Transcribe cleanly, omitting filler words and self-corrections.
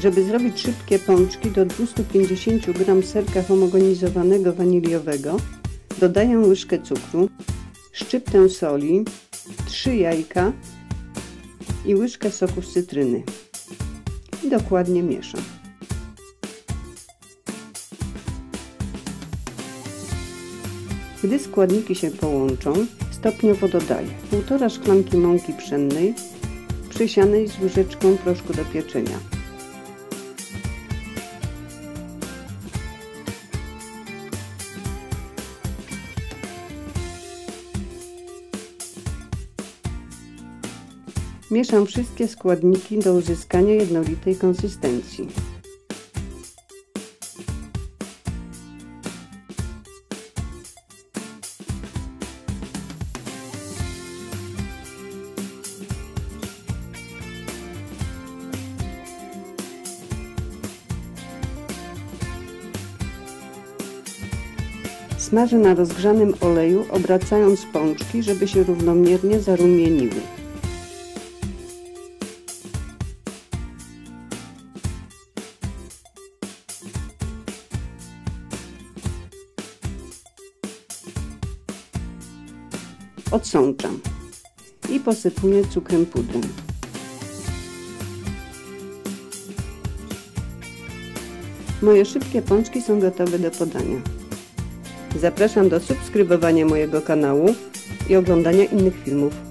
Żeby zrobić szybkie pączki, do 250 g serka homogenizowanego waniliowego dodaję łyżkę cukru, szczyptę soli, 3 jajka i łyżkę soku z cytryny. I dokładnie mieszam. Gdy składniki się połączą, stopniowo dodaję 1,5 szklanki mąki pszennej przysianej z łyżeczką proszku do pieczenia, 1,5. Mieszam wszystkie składniki do uzyskania jednolitej konsystencji. Smażę na rozgrzanym oleju, obracając pączki, żeby się równomiernie zarumieniły. Odsączam i posypuję cukrem pudrem. Moje szybkie pączki są gotowe do podania. Zapraszam do subskrybowania mojego kanału i oglądania innych filmów.